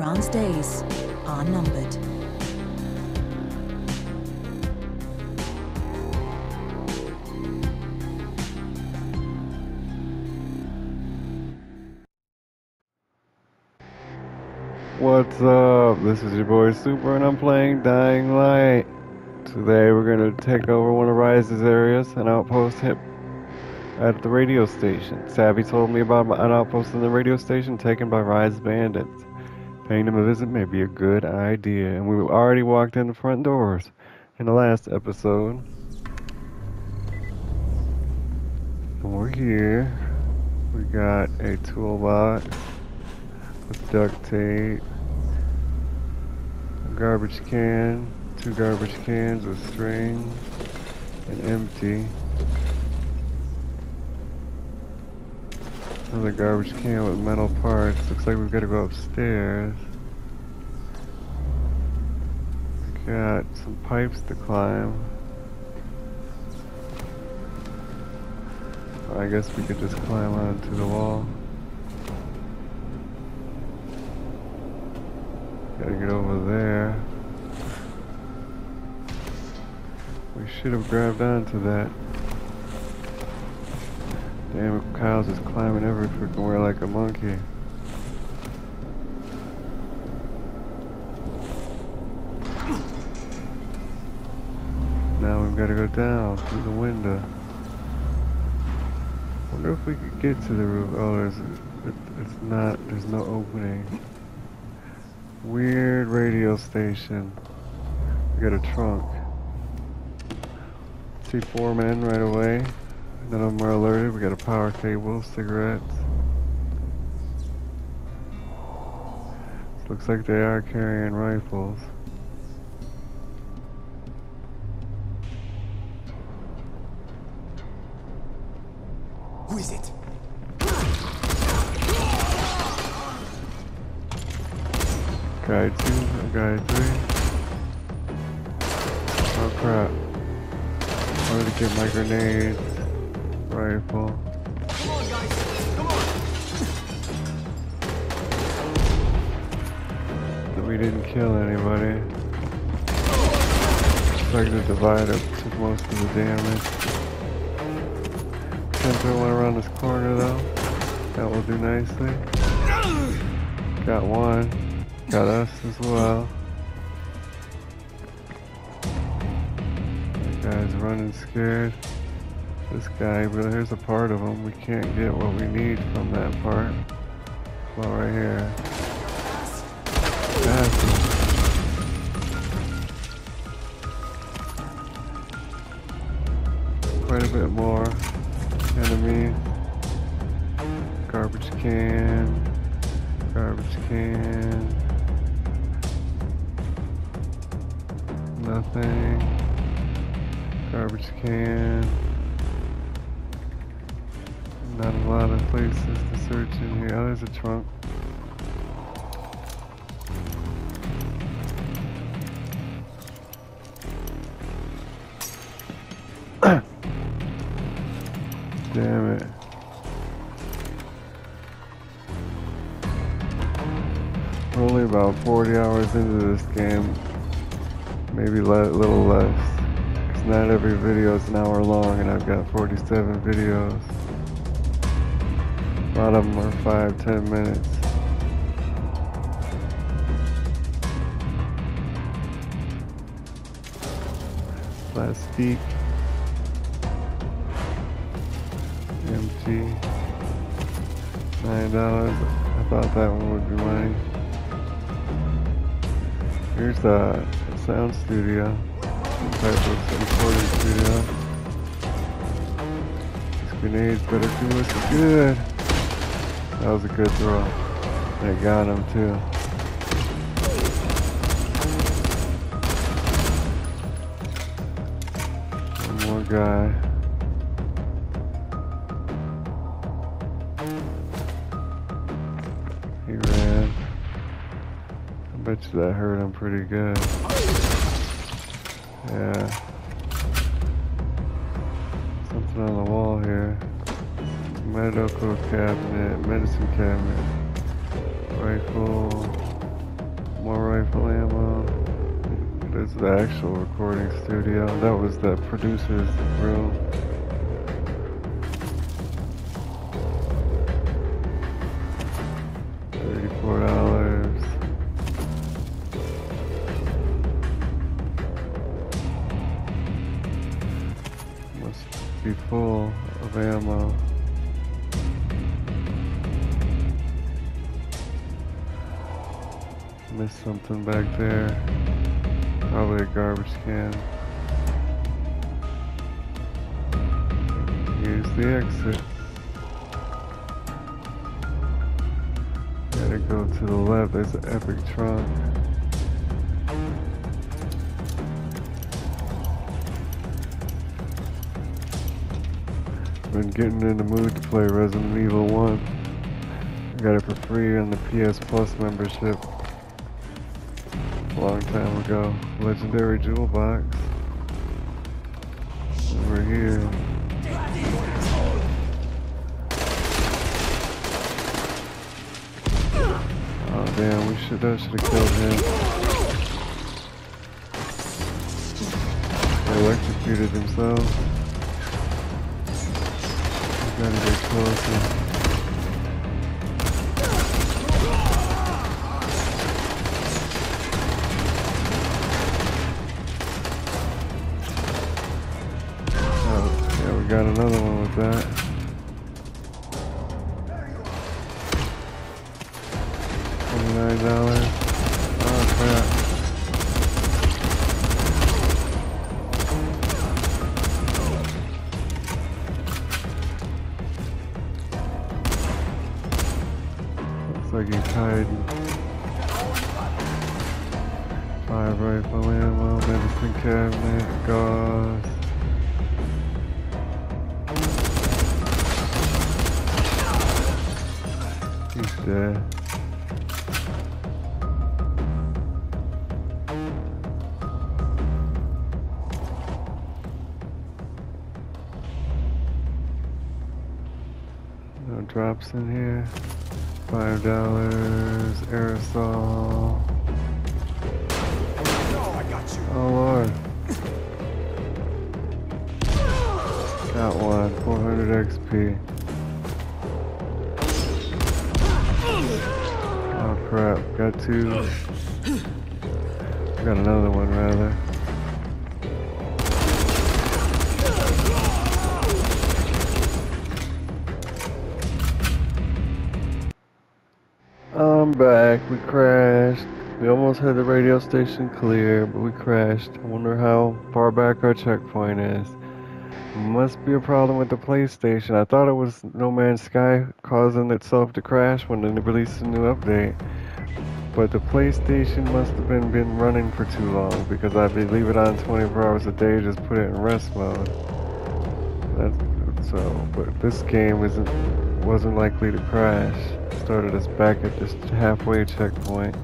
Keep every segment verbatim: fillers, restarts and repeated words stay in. Iran's days are numbered. What's up? This is your boy Super and I'm playing Dying Light. Today we're going to take over one of Rais' areas and outpost him at the radio station. Savvy told me about an outpost in the radio station taken by Rais bandits. Paying him a visit may be a good idea, and we already walked in the front doors in the last episode. And we're here. We got a toolbox with duct tape, a garbage can, two garbage cans with string, and empty. Another garbage can with metal parts. Looks like we've got to go upstairs. We got some pipes to climb. I guess we could just climb onto the wall. Gotta get over there. We should have grabbed onto that. Damn, Kyle's just climbing every freaking where like a monkey. Now we've got to go down through the window. Wonder if we could get to the roof. Oh, there's, it's not, there's no opening. Weird radio station. We got a trunk. See four men right away. None of them are alerted. We got a power cable, cigarettes. Looks like they are carrying rifles. Who is it? Guy two, guy three. Oh crap. I wanted to get my grenade. Rifle. Come on, guys. Come on. But we didn't kill anybody. Looks like the divider took most of the damage. Sentry went around this corner though. That will do nicely. Got one. Got us as well. That guy's running scared. This guy, but here's a part of him. We can't get what we need from that part. Well, right here. That's quite a bit more. Enemy. Garbage can. Garbage can. Nothing. Garbage can. Not a lot of places to search in here. Oh, there's a trunk. Damn it. We're only about forty hours into this game. Maybe a little less. Because not every video is an hour long, and I've got forty-seven videos. A lot of them are five, ten minutes. Plastic. Empty. Nine dollars. I thought that one would be mine. Here's the sound studio. Some type of recording studio. These grenades better do us good. That was a good throw. They got him too. One more guy. He ran. I bet you that hurt him pretty good. Yeah. Something on the wall here. Medical cabinet, medicine cabinet, rifle, more rifle ammo. There's the actual recording studio. That was the producer's room. thirty-four dollars. Must be full of ammo. Missed something back there. Probably a garbage can. Here's the exit. Gotta go to the left. There's an epic trunk. Been getting in the mood to play Resident Evil one. Got it for free on the P S Plus membership. Long time ago. Legendary jewel box. Over here. Oh damn, we should that should have killed him. They electrocuted themselves. We gotta get closer. Got another one with that. twenty-nine dollars. Oh crap. Looks like he's hiding. Five rifle ammo, medicine cabinet, gauze. There. No drops in here. Five dollars aerosol. No, I got you. Oh Lord. Got one. Four hundred X P. Crap, got two. Got another one, rather. I'm back. We crashed. We almost had the radio station clear, but we crashed. I wonder how far back our checkpoint is. Must be a problem with the PlayStation. I thought it was No Man's Sky causing itself to crash when they released a new update. But the PlayStation must have been, been running for too long because I'd be leave it on twenty-four hours a day, just put it in rest mode. That's so, but this game isn't wasn't likely to crash. Started us back at this halfway checkpoint.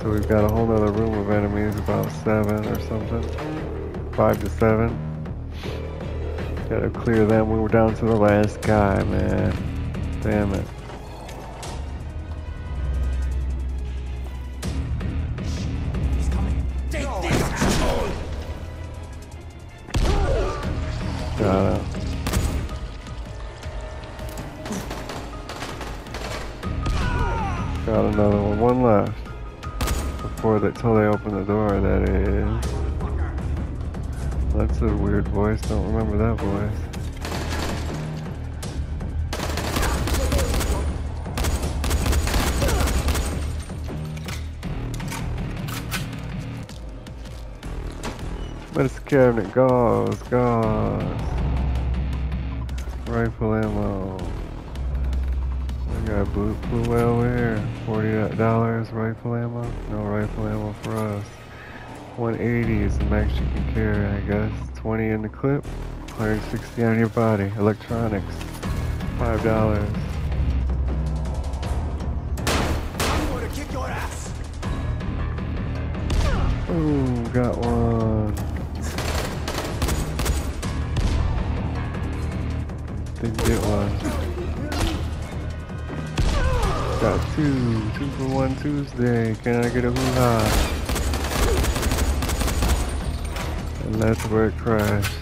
So we've got a whole nother room of enemies, about seven or something. Five to seven. Gotta clear them. We were down to the last guy, man. Damn it. He's coming. Take this. Got him. Got another one. One left. Before they till they open the door, that is. That's a weird voice, don't remember that voice. Medicine cabinet, gauze, gauze. Rifle ammo. We got blue, blue whale over here. forty dollars rifle ammo. No rifle ammo for us. one eighty is the max you can carry, I guess. twenty in the clip, one hundred sixty on your body. Electronics, five dollars. I'm going to kick your ass. Ooh, got one. Didn't get one. Check out two, two for one Tuesday. Can I get a hoo-ha? And that's where it crashed.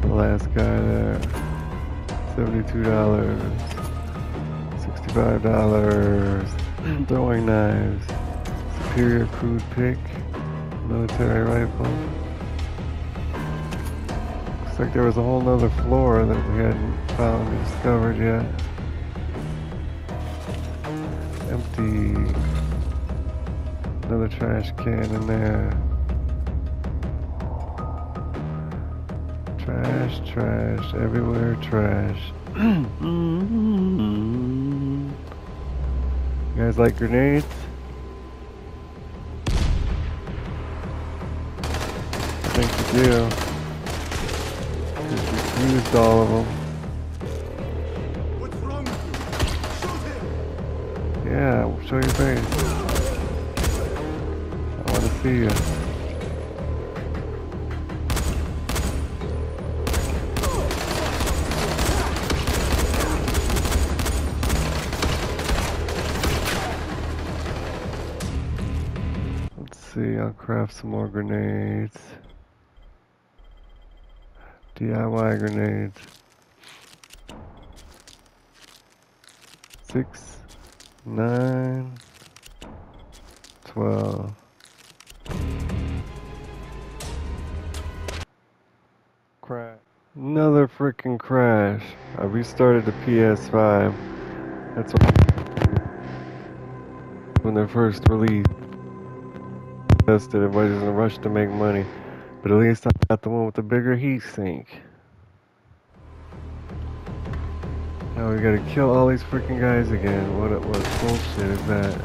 The last guy there. seventy-two dollars. sixty-five dollars. Throwing knives. Superior crude pick. Military rifle. Looks like there was a whole nother floor that we hadn't found or discovered yet. Empty. Another trash can in there. Trash, trash, everywhere trash. You guys like grenades? I think you do. Because you used all of them. Yeah, show your face. I want to see you. Let's see, I'll craft some more grenades. D I Y grenades. Six. Nine, twelve. Crash. Another freaking crash. I restarted the P S five. That's what when they're first released. Tested, everybody's in a rush to make money. But at least I got the one with the bigger heat sink. Now we gotta kill all these freaking guys again. What, what bullshit is that?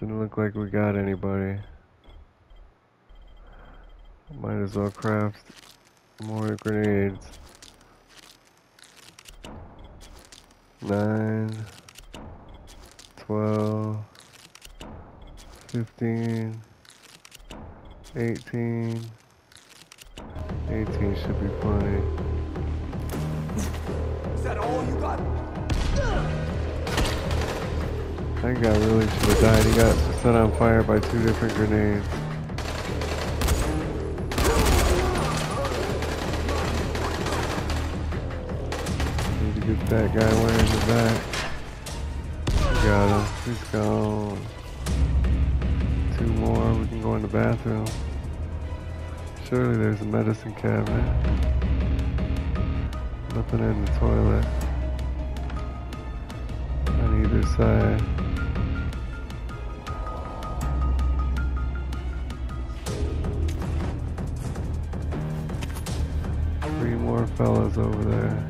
Didn't look like we got anybody. Might as well craft more grenades. Nine, twelve, fifteen, eighteen. eighteen should be funny. Is that all you got? That guy really should have died. He got set on fire by two different grenades. Need to get that guy way in the back. Got him. He's gone. Two more. We can go in the bathroom. Surely there's a medicine cabinet. Nothing in the toilet. On either side. Three more fellas over there.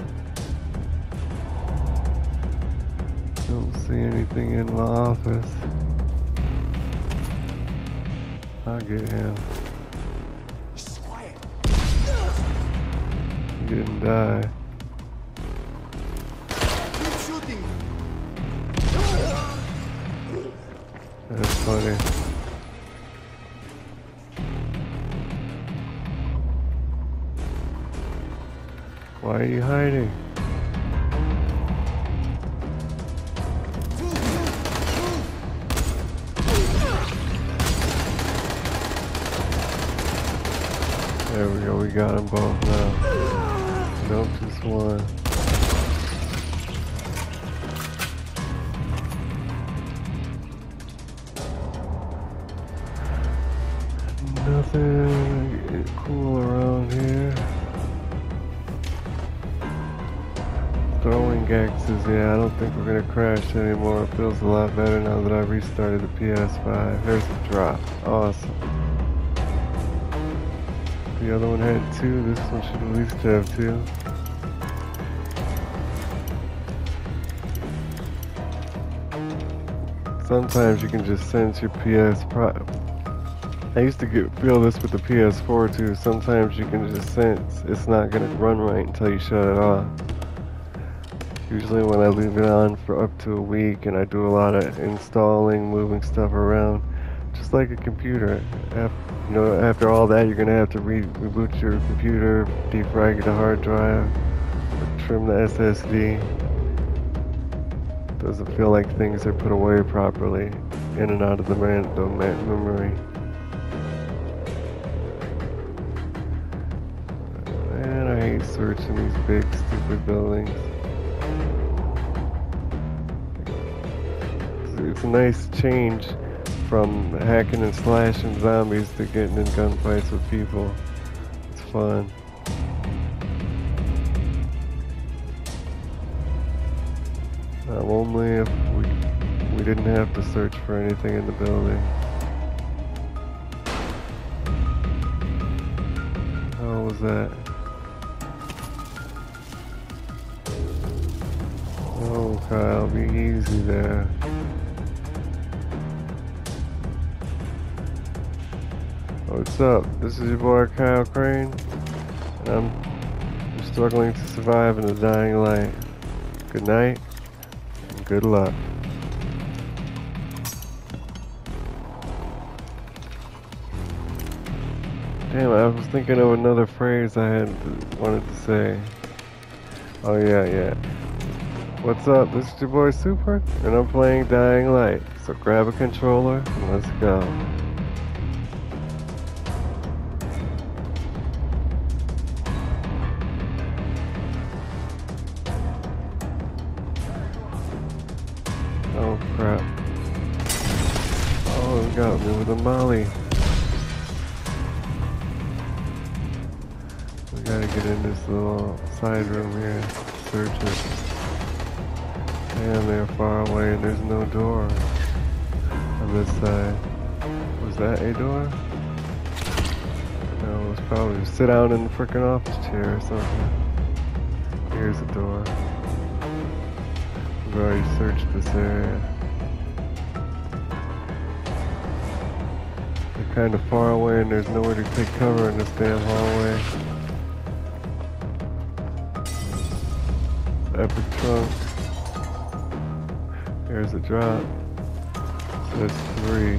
Don't see anything in the office. I'll get him. Didn't die. Keep shooting. That's funny. Why are you hiding? There we go, we got them both now. Nope, just one. Nothing cool around here. Throwing gaxes, yeah, I don't think we're gonna crash anymore. It feels a lot better now that I restarted the P S five. There's a drop. Awesome. The other one had two, this one should at least have two. Sometimes you can just sense your P S Pro. I used to get, feel this with the P S four too. Sometimes you can just sense it's not going to run right until you shut it off. Usually when I leave it on for up to a week and I do a lot of installing, moving stuff around, just like a computer. You know, after all that, you're gonna have to re reboot your computer, defrag the hard drive, from the S S D. Doesn't feel like things are put away properly, in and out of the random memory. Man, I hate searching these big stupid buildings. It's a nice change from hacking and slashing zombies to getting in gunfights with people. It's fun. Not only if we, we didn't have to search for anything in the building. How was that? Oh, Kyle, be easy there. What's up? This is your boy Kyle Crane. I'm struggling to survive in the dying light. Good night. Good luck. Damn, I was thinking of another phrase I had wanted to say. Oh yeah, yeah. What's up? This is your boy Super, and I'm playing Dying Light. So grab a controller and let's go. Molly. We gotta get in this little side room here. Search it. Damn, they're far away and there's no door on this side. Was that a door? No, it was probably. Sit down in the frickin' office chair or something. Here's a door. We've already searched this area. Kind of far away and there's nowhere to take cover in this damn hallway. Epic trunk. There's a drop. There's three.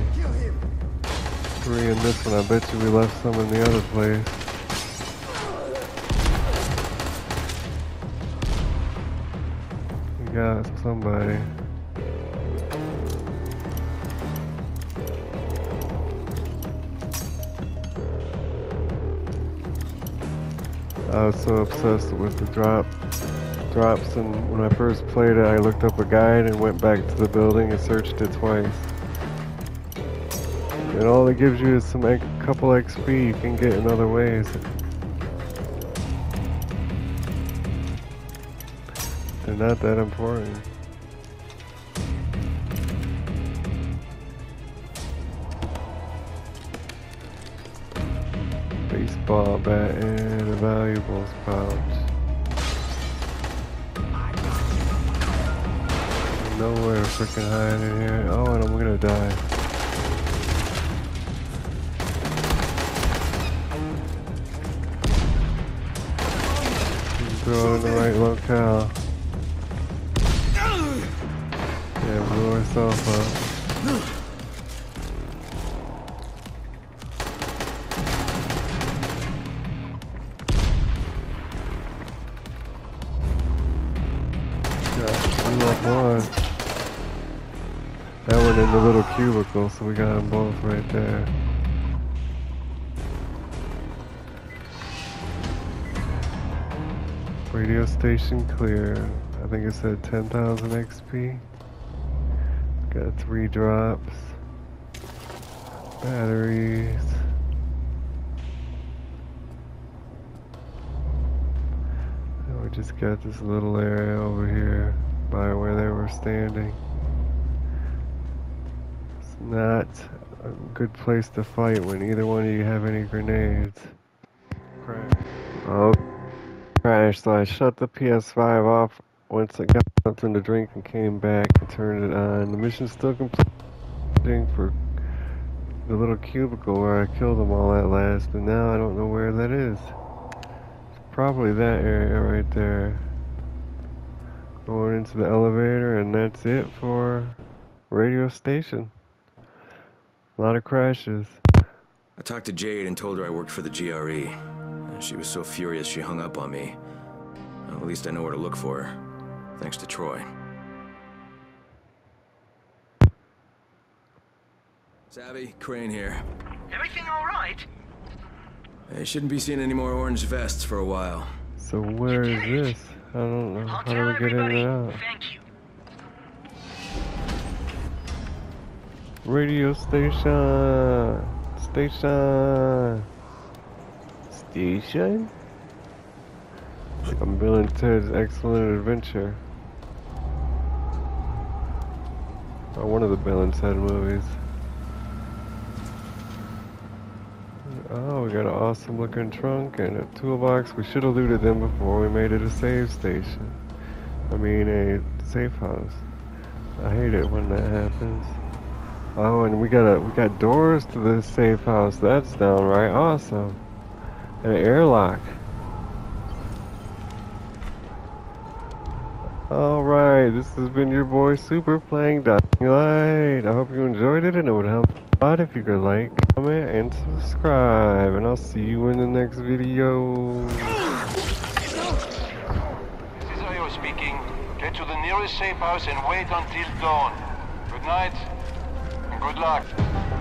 Three in this one. I bet you we left some in the other place. We got somebody. I was so obsessed with the drop drops, and when I first played it, I looked up a guide and went back to the building and searched it twice. And all it gives you is some a couple X P you can get in other ways. They're not that important. Baseball bat and a valuables pouch. Nowhere to freaking hide in here. Oh, and I'm gonna die. Throw it in the right locale. Yeah, blew herself up. In the little cubicle, so we got them both right there. Radio station clear. I think it said ten thousand X P. Got three drops. Batteries. And we just got this little area over here by where they were standing. Not a good place to fight when either one of you have any grenades. Crash. Oh, crash. So I shut the P S five off once I got something to drink and came back and turned it on. The mission's still completing for the little cubicle where I killed them all at last, and now I don't know where that is. It's probably that area right there. Going into the elevator, and that's it for radio station. A lot of crashes. I talked to Jade and told her I worked for the G R E. She was so furious she hung up on me. Well, at least I know where to look for her, thanks to Troy. Savvy, Crane here. Everything all right? I shouldn't be seeing any more orange vests for a while. So where is this? I don't know. How do we get in and out? Thank you. Radio station. Station. Station? I'm Bill and Ted's Excellent Adventure. Or one of the Bill and Ted movies. Oh, we got an awesome looking trunk and a toolbox. We should have looted them before we made it a save station. I mean a safe house. I hate it when that happens. Oh, and we got a we got doors to this safe house. That's downright awesome. An airlock. Alright, this has been your boy Super playing Dying Light. I hope you enjoyed it, and it would help a lot if you could like, comment, and subscribe. And I'll see you in the next video. This is Aero speaking. Get to the nearest safe house and wait until dawn. Good night, and good luck.